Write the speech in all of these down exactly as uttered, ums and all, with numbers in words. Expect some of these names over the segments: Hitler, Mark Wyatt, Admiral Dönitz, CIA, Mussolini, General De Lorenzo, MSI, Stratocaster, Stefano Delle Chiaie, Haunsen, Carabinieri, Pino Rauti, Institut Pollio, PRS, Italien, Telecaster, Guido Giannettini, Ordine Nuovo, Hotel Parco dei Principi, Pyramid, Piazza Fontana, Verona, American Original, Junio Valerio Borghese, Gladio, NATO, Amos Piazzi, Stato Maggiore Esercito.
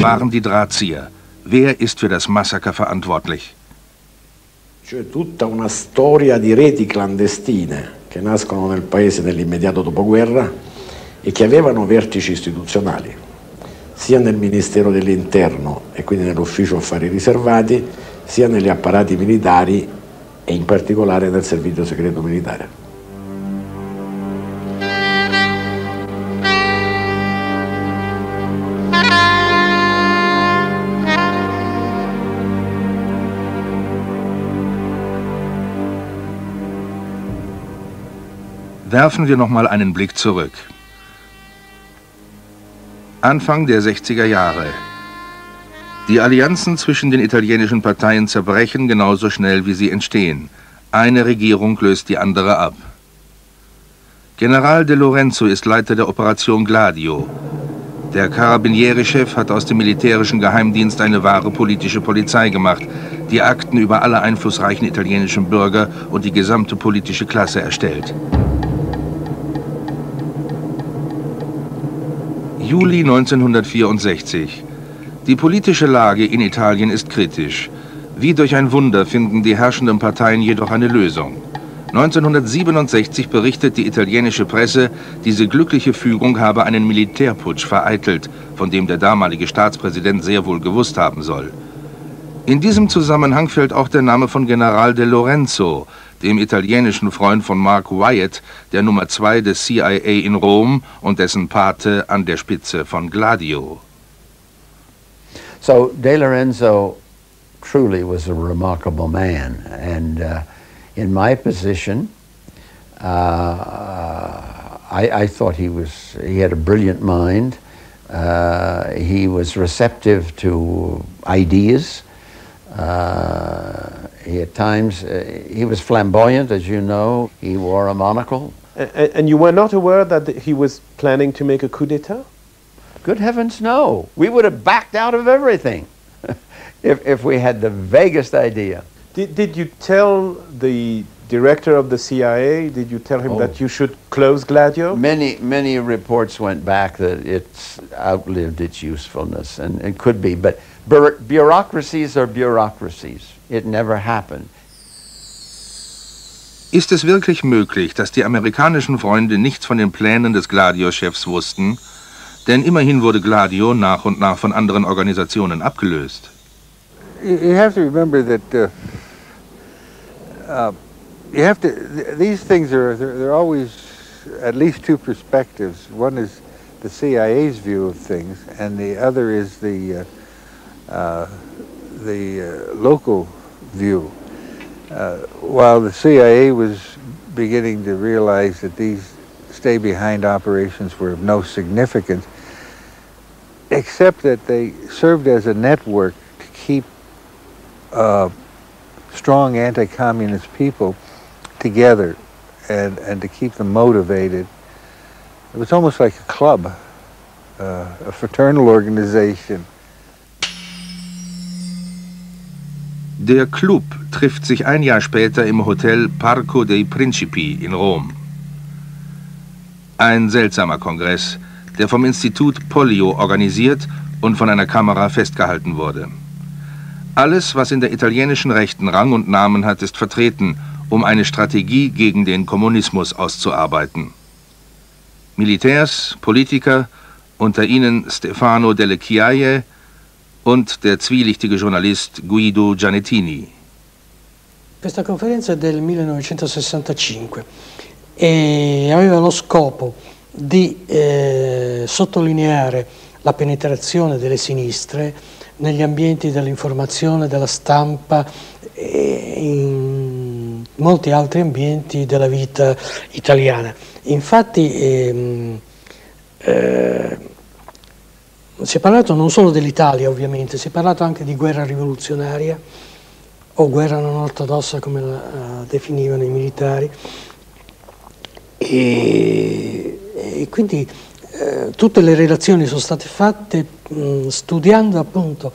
Waren die Drahtzieher? Wer ist für das Massaker verantwortlich? C'è tutta una storia di reti clandestine che nascono nel paese nell'immediato dopoguerra e che avevano vertici istituzionali, sia nel Ministero dell'Interno e quindi nell'Ufficio Affari Riservati, sia negli apparati militari e in particolare nel Servizio Segreto Militare. Werfen wir noch mal einen Blick zurück. Anfang der sechziger Jahre. Die Allianzen zwischen den italienischen Parteien zerbrechen genauso schnell, wie sie entstehen. Eine Regierung löst die andere ab. General De Lorenzo ist Leiter der Operation Gladio. Der Carabinieri-Chef hat aus dem militärischen Geheimdienst eine wahre politische Polizei gemacht, die Akten über alle einflussreichen italienischen Bürger und die gesamte politische Klasse erstellt. Juli neunzehnhundertvierundsechzig. Die politische Lage in Italien ist kritisch. Wie durch ein Wunder finden die herrschenden Parteien jedoch eine Lösung. neunzehnhundertsiebenundsechzig berichtet die italienische Presse, diese glückliche Fügung habe einen Militärputsch vereitelt, von dem der damalige Staatspräsident sehr wohl gewusst haben soll. In diesem Zusammenhang fällt auch der Name von General De Lorenzo, dem italienischen Freund von Mark Wyatt, der Nummer zwei des C I A in Rom und dessen Pate an der Spitze von Gladio. So De Lorenzo truly was a remarkable man, and uh, in my position, uh, I, I thought he was he had a brilliant mind. Uh, he was receptive to ideas. Uh, he at times, uh, he was flamboyant, as you know. He wore a monocle. And, and you were not aware that he was planning to make a coup d'etat? Good heavens, no. We would have backed out of everything if, if we had the vaguest idea. Did, did you tell the director of the C I A, did you tell him oh. that you should close Gladio? Many, many reports went back that it's outlived its usefulness, and it could be, but bu bureaucracies are bureaucracies. It never happened. Ist es wirklich möglich, dass die amerikanischen Freunde nichts von den Plänen des Gladio-Chefs wussten? Denn immerhin wurde Gladio nach und nach von anderen Organisationen abgelöst. You have to remember that uh, uh, you have to th these things are there, there are always at least two perspectives. One is the C I A's view of things, and the other is the uh, uh, the uh, local view. Uh, while the C I A was beginning to realize that these stay-behind operations were of no significance, except that they served as a network to keep Uh, strong anti-communist people together and, and to keep them motivated. It was almost like a club, uh, a fraternal organization. Der Club trifft sich ein Jahr später im Hotel Parco dei Principi in Rom. Ein seltsamer Kongress, der vom Institut Pollio organisiert und von einer Kamera festgehalten wurde. Alles, was in der italienischen Rechten Rang und Namen hat, ist vertreten, um eine Strategie gegen den Kommunismus auszuarbeiten. Militärs, Politiker, unter ihnen Stefano Delle Chiaie und der zwielichtige Journalist Guido Giannettini. Questa conferenza è del millenovecentosessantacinque e aveva lo scopo di eh, sottolineare la penetrazione delle sinistre negli ambienti dell'informazione, della stampa e in molti altri ambienti della vita italiana. Infatti ehm, eh, si è parlato non solo dell'Italia, ovviamente, si è parlato anche di guerra rivoluzionaria o guerra non ortodossa, come la definivano i militari, e, e quindi tutte le relazioni sono state fatte mh, studiando appunto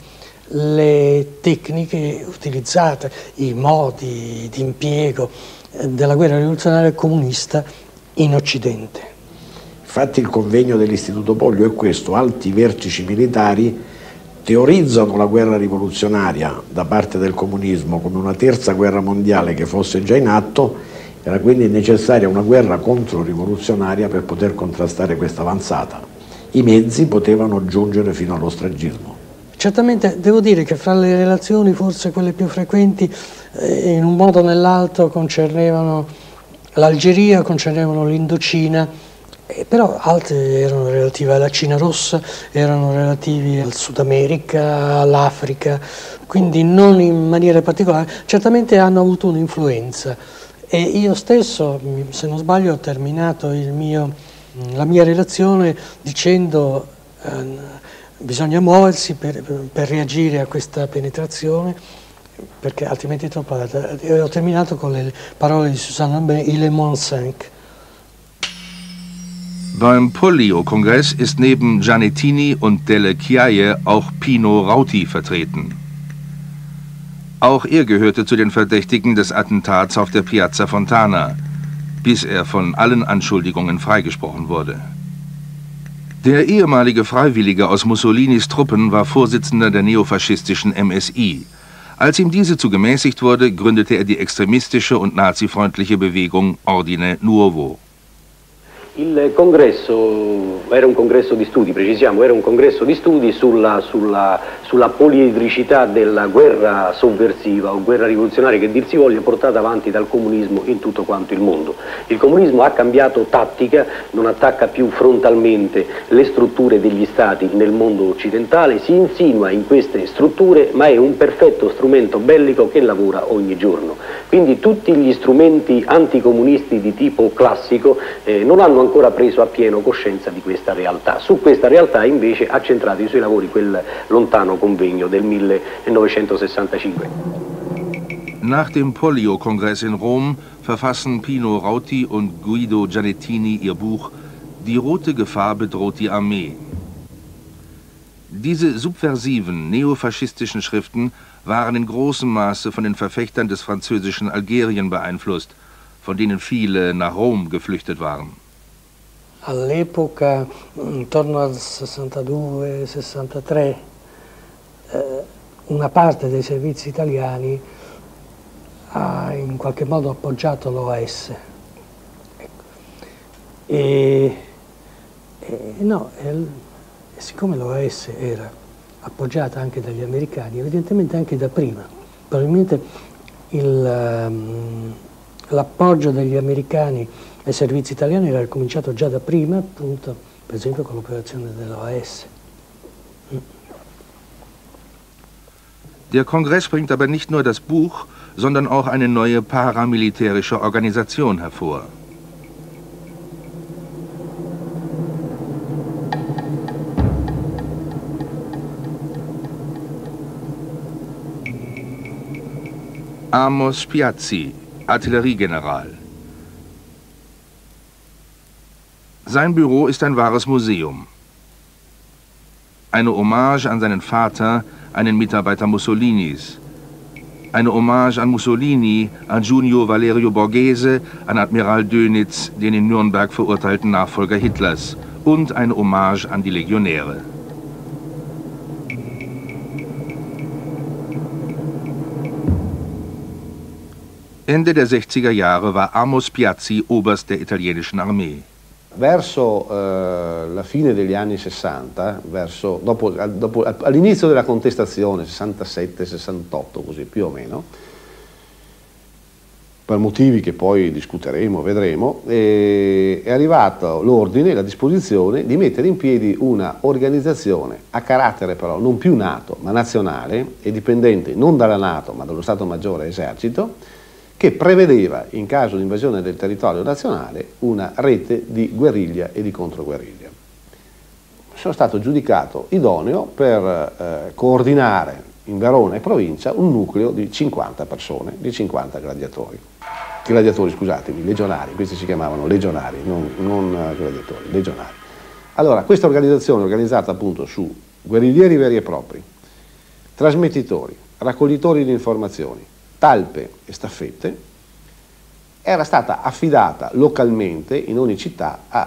le tecniche utilizzate, i modi di impiego eh, della guerra rivoluzionaria comunista in Occidente. Infatti il convegno dell'Istituto Pollio è questo: alti vertici militari teorizzano la guerra rivoluzionaria da parte del comunismo come una terza guerra mondiale che fosse già in atto. Era quindi necessaria una guerra controrivoluzionaria per poter contrastare questa avanzata. I mezzi potevano giungere fino allo stragismo. Certamente devo dire che fra le relazioni, forse quelle più frequenti, eh, in un modo o nell'altro concernevano l'Algeria, concernevano l'Indocina, eh, però altre erano relative alla Cina rossa, erano relativi al Sud America, all'Africa, quindi non in maniera particolare. Certamente hanno avuto un'influenza. E io stesso, se non sbaglio, ho terminato il mio, la mia relazione dicendo eh, bisogna muoversi per, per reagire a questa penetrazione, perché altrimenti è troppo alta. E ho terminato con le parole di Susanna Bey, il est moins cinq. Beim Pollio-Kongress ist neben Giannettini und Delle Chiaie auch Pino Rauti vertreten. Auch er gehörte zu den Verdächtigen des Attentats auf der Piazza Fontana, bis er von allen Anschuldigungen freigesprochen wurde. Der ehemalige Freiwillige aus Mussolinis Truppen war Vorsitzender der neofaschistischen M S I. Als ihm diese zu gemäßigt wurde, gründete er die extremistische und nazifreundliche Bewegung Ordine Nuovo. Il congresso era un congresso di studi, precisiamo, era un congresso di studi sulla, sulla, sulla poliedricità della guerra sovversiva o guerra rivoluzionaria che dir si voglia, portata avanti dal comunismo in tutto quanto il mondo. Il comunismo ha cambiato tattica, non attacca più frontalmente le strutture degli stati nel mondo occidentale, si insinua in queste strutture, ma è un perfetto strumento bellico che lavora ogni giorno. Quindi tutti gli strumenti anticomunisti di tipo classico eh, non hanno ancora preso a pieno coscienza di questa realtà. Su questa realtà invece ha centrato i suoi lavori quel lontano convegno del millenovecentosessantacinque. Nach dem Pollio-Kongress in Rom verfassen Pino Rauti und Guido Giannettini ihr Buch Die rote Gefahr bedroht die Armee. Diese subversiven neofaschistischen Schriften waren in großem Maße von den Verfechtern des französischen Algerien beeinflusst, von denen viele nach Rom geflüchtet waren. All'epoca, intorno al sessantadue sessantatré, eh, una parte dei servizi italiani ha in qualche modo appoggiato l'O A S. Ecco. E, e, no, e, e siccome l'O A S era appoggiata anche dagli americani, evidentemente anche da prima, probabilmente l'appoggio um, degli americani ai servizi italiani era cominciato già da prima, appunto, per esempio con l'operazione dell'O A S. Der Kongress bringt aber nicht nur das Buch, sondern auch eine neue paramilitärische Organisation hervor. Amos Piazzi, Artilleriegeneral. Sein Büro ist ein wahres Museum. Eine Hommage an seinen Vater, einen Mitarbeiter Mussolinis. Eine Hommage an Mussolini, an Junio Valerio Borghese, an Admiral Dönitz, den in Nürnberg verurteilten Nachfolger Hitlers. Und eine Hommage an die Legionäre. Ende der sechziger Jahre war Amos Piazzi Oberst der italienischen Armee. Verso eh, la fine degli anni sessanta, verso, dopo, dopo, all'inizio della contestazione, sessantasette sessantotto, così più o meno, per motivi che poi discuteremo, vedremo, eh, è arrivato l'ordine, la disposizione di mettere in piedi una organizzazione a carattere però non più NATO ma nazionale e dipendente non dalla NATO ma dallo Stato Maggiore Esercito, che prevedeva, in caso di invasione del territorio nazionale, una rete di guerriglia e di controguerriglia. Sono stato giudicato idoneo per eh, coordinare in Verona e provincia un nucleo di cinquanta persone, di cinquanta gladiatori. Gladiatori, scusatemi, legionari, questi si chiamavano legionari, non, non gladiatori, legionari. Allora, questa organizzazione è organizzata appunto su guerriglieri veri e propri, trasmettitori, raccoglitori di informazioni, talpe e staffette, era stata affidata localmente in ogni città a